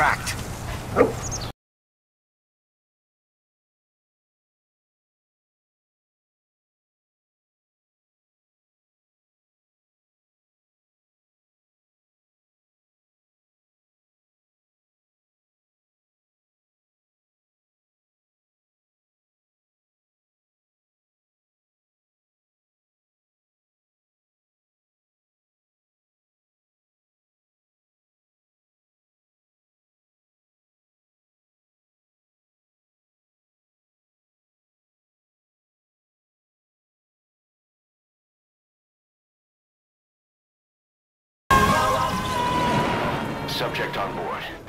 extract. Subject on board.